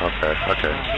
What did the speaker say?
Okay.